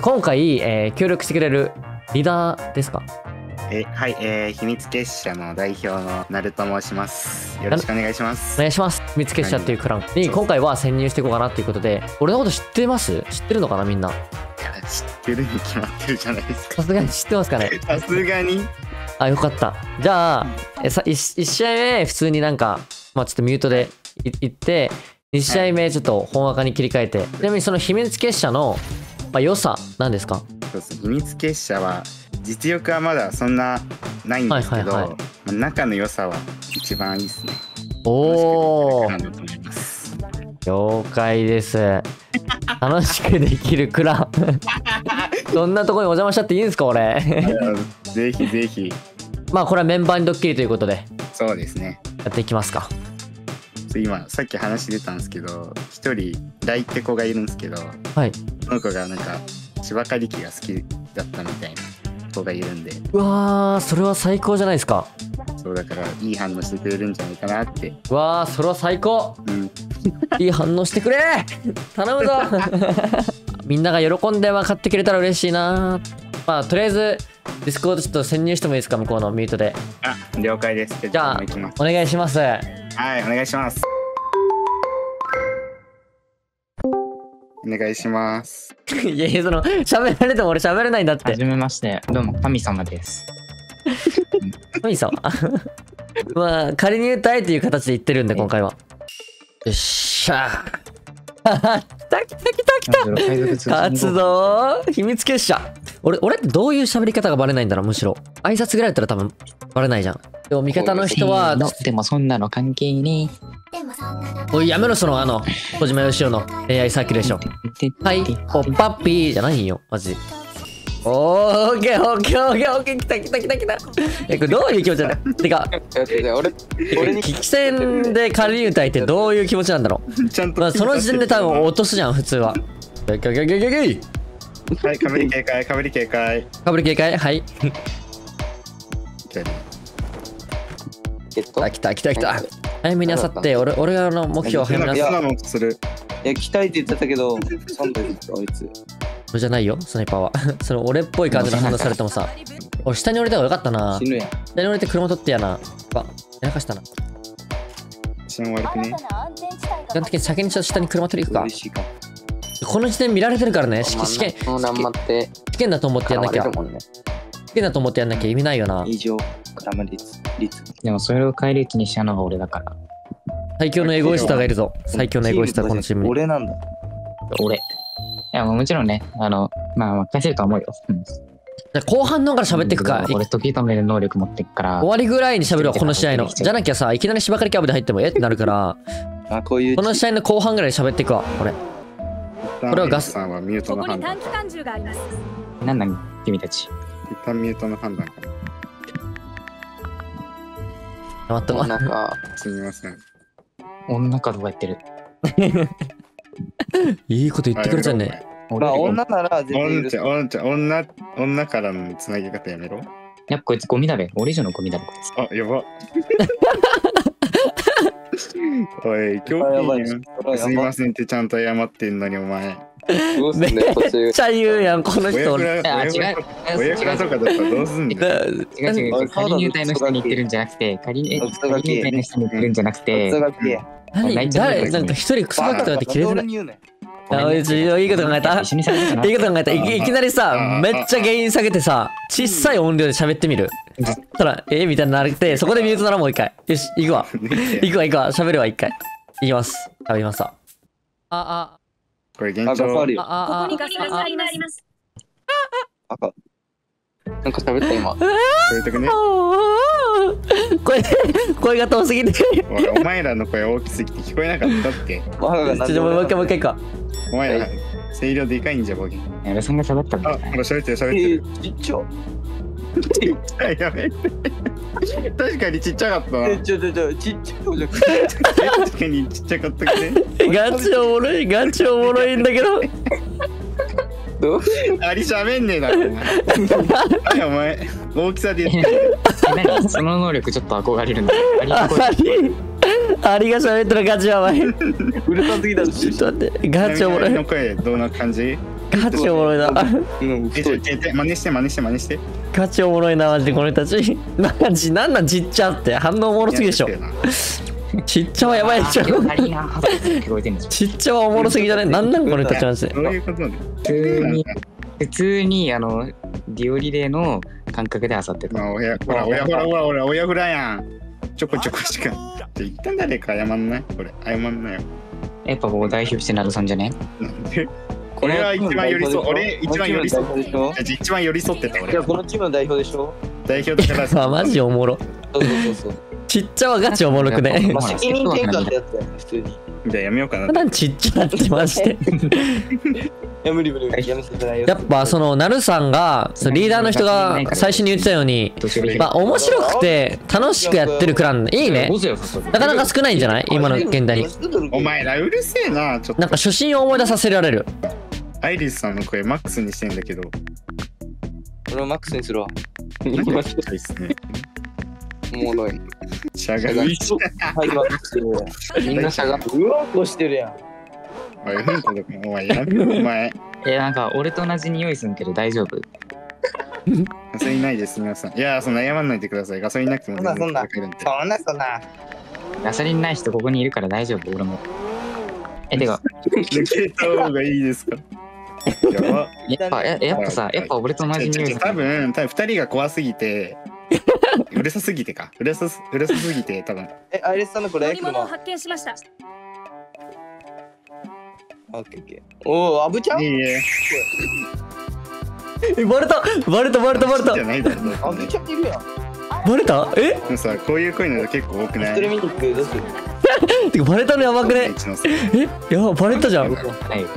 今回、協力してくれるリーダーですか？はい、秘密結社の代表のナルと申します。よろしくお願いします。お願いします。秘密結社っていうクランに今回は潜入していこうかなということで、俺のこと知ってます？知ってるのかなみんな。知ってるに決まってるじゃないですか。さすがに知ってますかね。さすがに。あ、よかった。じゃあ1試合目普通になんか、まあ、ちょっとミュートでいって、2試合目ちょっと本赤に切り替えて、はい、ちなみにその秘密結社の、まあ、良さなんですか？そうです。秘密結社は実力はまだそんなないんですけど、仲の良さは一番いいですね。おお、了解です。楽しくできるクラン。どんなとこにお邪魔しちゃっていいんですか俺。ぜひぜひ。まあこれはメンバーにドッキリということで。そうですね、やっていきますか。今さっき話出たんですけど、一人ライって子がいるんですけど、はい、その子がなんか芝刈り機が好きだったみたいな子がいるんで。うわー、それは最高じゃないですか。そうだからいい反応してくれるんじゃないかなって。うわー、それは最高、うん、いい反応してくれ頼むぞみんなが喜んで分かってくれたら嬉しいな。まあとりあえずディスコードちょっと潜入してもいいですか、向こうのミュートで。あ、了解です。じゃあお願いします。はい、お願いします。お願いします。いやいや、その喋られても俺喋れないんだって。はじめまして、どうも神様です。神様。まあ仮に言うとあえていう形で言ってるんで今回は。よっしゃー。来た勝つぞー、秘密結社。俺ってどういう喋り方がバレないんだろう。むしろ挨拶ぐらいだったら多分バレないじゃん。でも味方の人はでもそんなの関係ねえ。おいやめろ、その小島よしおの AI サーキュレーション。はい、ホッパッピーじゃないよマジ。オーケーオーケーオーケーオーケー、来た来た来た来た。え、これどういう気持ちなんだ。てか俺に聞き戦で仮に歌いってどういう気持ちなんだろう。ちゃんと、まあ、その時点で多分落とすじゃん普通は。ギョギョギョギョギョギョ。はい、かぶり警戒、かぶり警戒、かぶり警戒、はい。来た来た来た。早めにあさって、俺が目標は早めにあさって。いや、来たいって言ってたけど、3分です、あいつ。それじゃないよ、スナイパーは。その俺っぽい感じの反応されてもさ。俺、下に降りた方がよかったな。死ぬやん。下に降りて車取ってやな。あ、やらかしたな。治安悪くね。基本的に先にちょっと下に車取り行くか。この時点見られてるからね。試験だと思ってやんなきゃ。試験だと思ってやんなきゃ意味ないよな。でもそれを返り討ちにしたのが俺だから。最強のエゴイスターがいるぞ。最強のエゴイスター、このチーム。俺なんだ。俺。いや、もちろんね、まあ、任せると思うよ。後半の方から喋っていくか。俺、時止める能力持っていくから。終わりぐらいに喋るわ、この試合の。じゃなきゃさ、いきなり芝刈りキャブで入ってもえってなるから、この試合の後半ぐらいに喋っていくわ、俺。これはガスさんはミュートの判断。何なん君たち。一旦ミュートの判断かな。待ってもなんかすみません。女かどうか言ってる。いいこと言ってくれちゃうね。俺は女なら全然許す。女からのつなぎ方やめろ。やっぱこいつゴミだべ。俺以上のゴミだべこいつ。あ、やば。おい、すみませんってちゃんと謝ってんのにお前。めっちゃ言うやん、この人。親からとかだったらどうすんの。違う。仮入隊の人に言ってるんじゃなくて、誰なんか一人クソバクとかって切れてない。いいこと考えた。いきなりさ、めっちゃ原因下げてさ、小さい音量で喋ってみる。そしたら、みたいになって、そこでミュートならもう一回。よし、行くわ。喋るわ、一回。行きます。食べました。これ現状。ここにガスが入ります。なんか喋った今。声が遠すぎて。お前らの声大きすぎて聞こえなかったって。もう一回か。お前ら声量でかいんじゃボケ。俺そんな喋ったんだ。あ、喋ってる。ちっちゃ。やめ。確かにちっちゃかったな。確かにちっちゃかったけど。ガチおもろいんだけど。ありしゃべんねえだろお前。お前大きさで言ってる。その能力ちょっと憧れるんだ。ありがしゃべってるガチやばい。うるさすぎだろ。ちょっと待って、ガチおもろい。の声どんな感じ？ガチおもろいな。真似して。ガチおもろいな、マジでこの人たち。なんなんちっちゃって反応おもろすぎでしょ。ちっちゃはやばいでしょ。ちっちゃはおもろすぎじゃない。なんなんこの人たちマジで。普通にディオリレーの感覚であさってた。ほらフラやん。ちょこちょこしか。一旦誰か謝んない？これ謝んないよ。やっぱこう代表してなるさんじゃね？これは一番寄り添う。俺一番寄り添ってた。一番寄り添ってた俺。いやこのチームの代表でしょ？代表だからさ、マジおもろ。そう。ちっちゃはガチおもろくね。責任転換ってやつだよ普通に。じゃあやめようかな。なんちっちゃってまして。やっぱそのなるさんがリーダーの人が最初に言ってたように、まあ面白くて楽しくやってるクランいいね。なかなか少ないんじゃない今の現代に。お前らうるせえな。ちょっとなんか初心を思い出させられる。アイリスさんの声マックスにしてんだけど、俺もマックスにするわ。おもろい。しゃがみ。みんなしゃがみ。うろうとしてるやん。お前なんか俺と同じ匂いするけど大丈夫？ガソリンないです皆さん。いやそんな謝んないでください。ガソリンなくてもそんなガソリンない人ここにいるから大丈夫。俺もてか抜けた方がいいですか？やっぱ俺と同じ匂いする。多分2人が怖すぎてうるさすぎて多分アイレスさんのこれ乗り物を発見しました。おお、アブちゃん。バレた。アブちゃんいるやん。バレた？え？さ、こういう声の結構多くない？てかバレたのやばくね？え？やばバレたじゃん。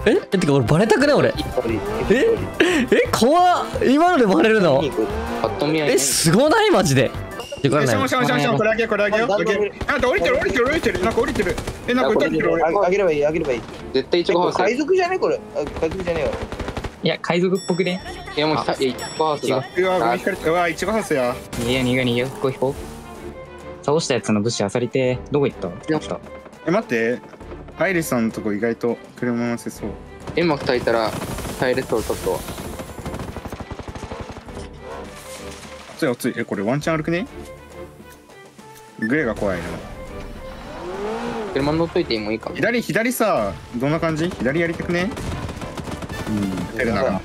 え？てか俺バレたくね俺。え？怖っ。今のでバレるの？え？すごないマジで。しょこれあげよ。なんか降りてる。なんか降りてる。なんか降りてる。あげればいい。絶対一応海賊じゃねこれ。海賊じゃねえよ。いや海賊っぽくね。いやもう1号ハウスや。逃げよ。ここ倒したやつの物資あさりてどこ行った？待って。アイリスさんのとこ意外と車乗せそう。うまく炊いたら耐えれそうちょっと。熱いこれワンチャン歩くね。グレーが怖いな。車乗っといてもいいか。左さ、どんな感じ？左やりたくね？うん。やるなら。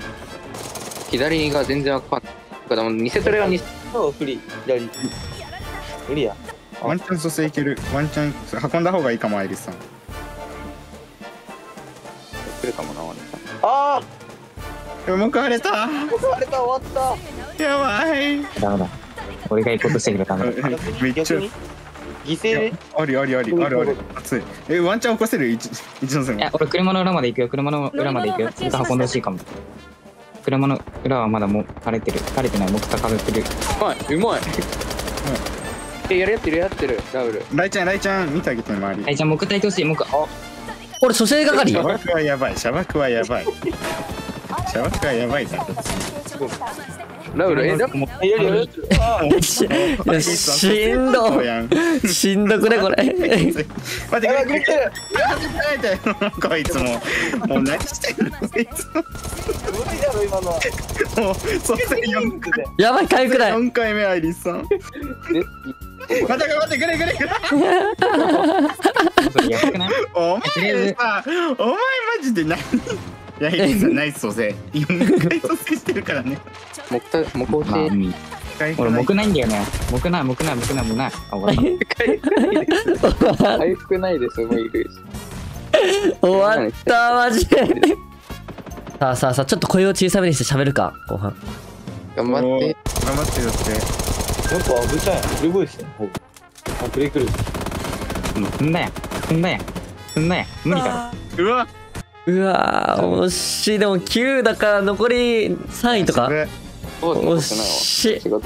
左が全然わかんない。だからニセトレはニセトレを左。無理や。ワンチャン蘇生いける。ワンチャン運んだ方がいいかもアイリスさん。来るかもなワンチャン。ああ。向かわれた終わったやばいダメだ俺が行こうとしてくれたのめっちゃ犠牲ある熱いワンチャン起こせる一ノ瀬もいや俺車の裏まで行くよ運んでほしいかも車の裏はまだもう垂れてないもう高めてるうまいやってるライちゃん見てあげて周りライちゃん木体通して木あ俺蘇生係砂漠はやばいシャワーがやばいな。ラウルしんどくねこれ。待ってこいつもう何してるのこいつ。やばい回くらい。4回目アイリスさん。待ってくれ。お前マジで何。ナイス蘇生4回蘇生してるからね俺木ないんだよね木ない回復ないですもういる終わったマジでさあちょっと声を小さめにしてしゃべるか後半頑張ってだってもっとアブちゃんやフルボイスやあプレイクル踏んだやん無理だろうわ惜しいでも9だから残り3位とか惜しいも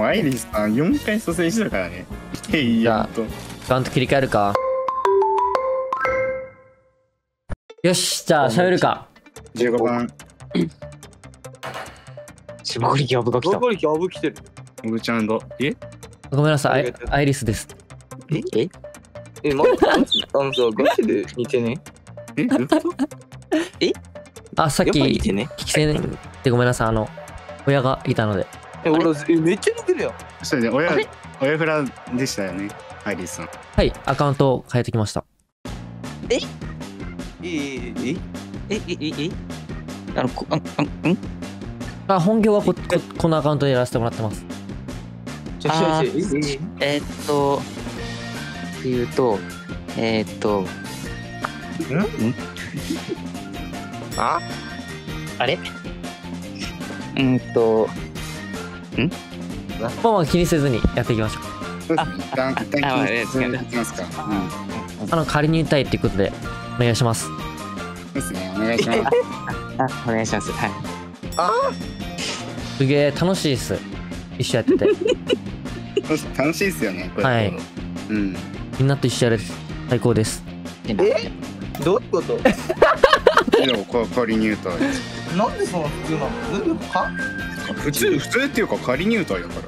うアイリスさん4回蘇生してたからねいやガンと切り替えるかよしじゃあしゃべるか15番霜降り機アブが来た霜降り機アブ来てるアブちゃんだごめんなさいアイリスですマジで似てねえあ、さっき聞きせんってごめんなさい、親がいたので。俺めっちゃ似てるよ。そうですね、親フラでしたよね、アイリスさん。はい、アカウントを変えてきました。えあ、本業はこのアカウントでやらせてもらってます。まあまあ気にせずにやっていきましょう。仮に入隊っていうことでお願いします。ですね、お願いします。あ、お願いします。はい。ああ。すげえ楽しいっす。一緒やってて。楽しいっすよね。はい。うん。みんなと一緒やれて最高です。どういうこと？仮入隊。なんでその普通なの？普通っていうか仮入隊だから。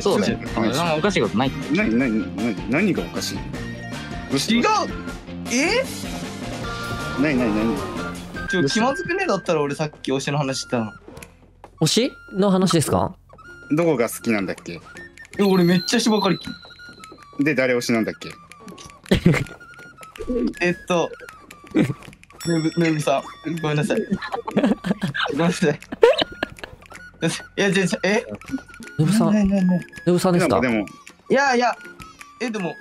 そうだよ。おかしいことない。何がおかしい？違う。何気まずくね。だったら俺さっき推しの話したの。推しの話ですか？どこが好きなんだっけ？俺めっちゃしばかりで誰推しなんだっけ？めぐみさんごめんなさい。ごめんなさい。いやじゃめぐさんですか？いやいやでも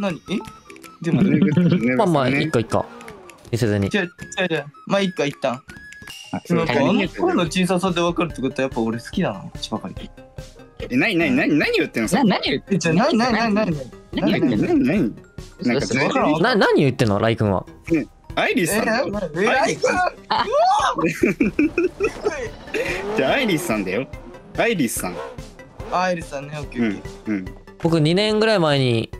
何でもまあまあ一回一回。見せずに。じゃまあ一回一旦。あの声の小ささで分かるってことはやっぱ俺好きだな。ちばかり。何言ってんの？何言ってんの？じゃ何言ってんの？ライ君は。アイリスさん。ライ君。じゃアイリスさんだよ。アイリスさん。アイリスさんね。僕2年ぐらい前に。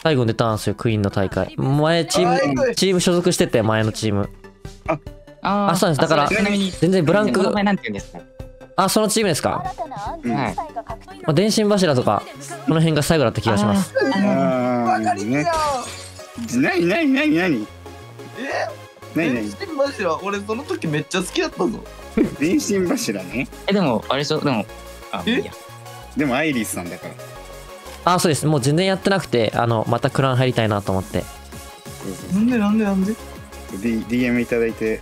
最後出たんですよ、クイーンの大会。前チーム所属してて、前のチーム。あ、そうです。だから全然ブランク。あ、そのチームですか。電信柱とかこの辺が最後だった気がします。電信柱、俺その時めっちゃ好きだったぞ。電信柱ね。でもあれでしょ、でもアイリスさんだから。あ、そうです。もう全然やってなくて、またクラン入りたいなと思って。なんで DM いただいて。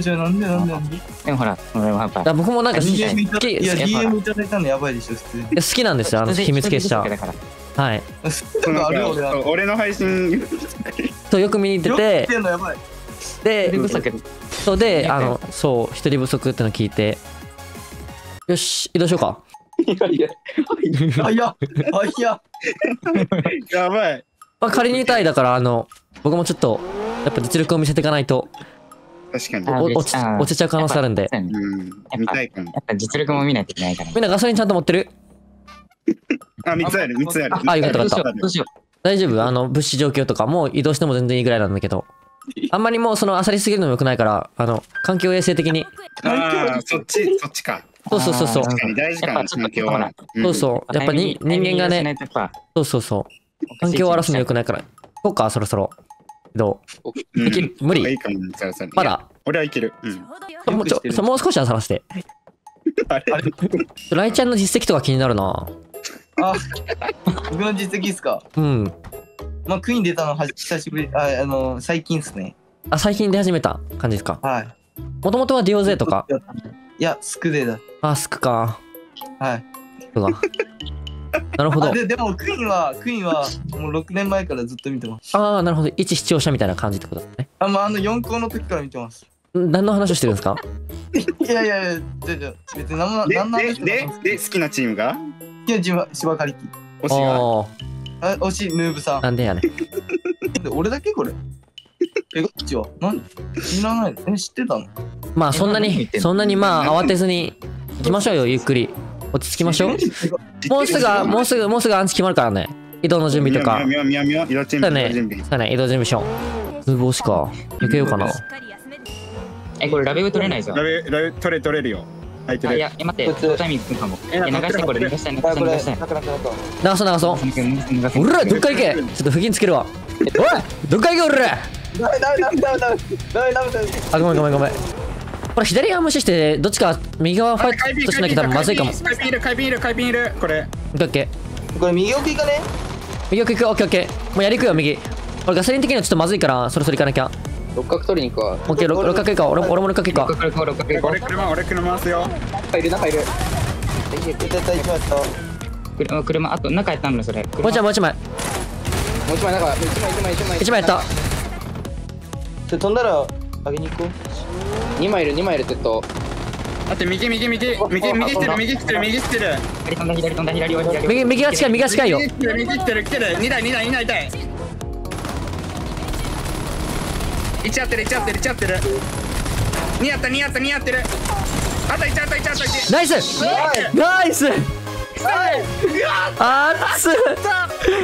じゃなんででもほら、僕もなんか好き。DM いただいたのやばいでしょ、普通に。好きなんですよ、秘密結社。はい。俺の配信とよく見に行ってて、で、そう、一人不足っての聞いて、よし、移動しようか。やばい。まあ仮入隊だから僕もちょっとやっぱ実力を見せていかないと。確かに落ちちゃう可能性あるんで。見たいかも。やっぱ実力も見ないといけないから。みんなガソリンちゃんと持ってる？あ、3つある。あ、よかった。大丈夫。物資状況とかもう移動しても全然いいぐらいなんだけど。あんまりもう焦りすぎるのも良くないから環境衛生的に。ああ、そっちか。そう。やっぱり人間がね、そう。環境を荒らすのよくないから。そうか、そろそろ。どう？無理。まだ。俺はいける。もう少しは探して。ライちゃんの実績とか気になるな。あ、僕の実績っすか？うん。まあ、クイーン出たの久しぶり、最近っすね。あ、最近出始めた感じですか？はい。もともとはディオゼとか。いや、スクでだ。あ、スクか。はい。そうだ。なるほど。でも、クイーンは、もう6年前からずっと見てます。ああ、なるほど。一視聴者みたいな感じってことだね。あ、もう4校の時から見てます。何の話をしてるんですか？いや、別に何の話で、好きなチームが？いや、芝刈り機。推し、ヌーブさん。なんでやねん。俺だけこれ。こっちは何知らないの？知ってたの？まあそんなにまあ慌てずに行きましょうよ。ゆっくり落ち着きましょう。もうすぐアンチ決まるからね。移動の準備とか。そうね、移動準備しよう。図星か抜けようかな。これラベル取れないじゃん。ラベル取れるよ。はい、取れる。いや待って、タイミングつくかも。流そう。俺らどっか行け。ちょっと付近つけるわ。おい、どっか行け俺ら。あ、ごめんごめんごめん。これ左側無視してどっちか右側ファイトしなきゃ多分まずいかも。カイピンいる。これオッケー。これ右奥行かね。右奥行く。オッケーオッケー。もうやりくよ右。俺ガソリン的にはちょっとまずいからそろそろ行かなきゃ。六角取りに行くわ。オッケー、六角行くか。俺も六角行くか。俺車回すよ。中いる。車あと中やったんだそれ。もう一枚中。1枚やった。飛んだら上げに行こう。2枚いるずっと。待って右来てる。左飛んだ。右が近いよ。右来てる。2台痛い。1合ってる。2合ってる。あと1合った。ナイス。あっつ。嬉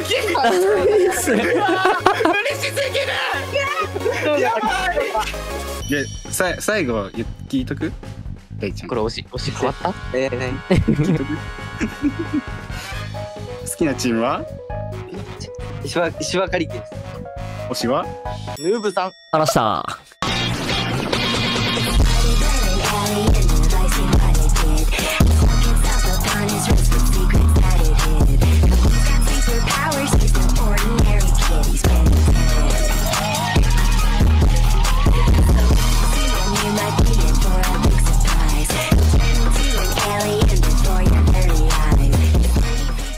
しすぎる。やばい。で最後聞いとく。これ押し終わった。好きなチームは石破カリキです。推しはヌーブさん。話した。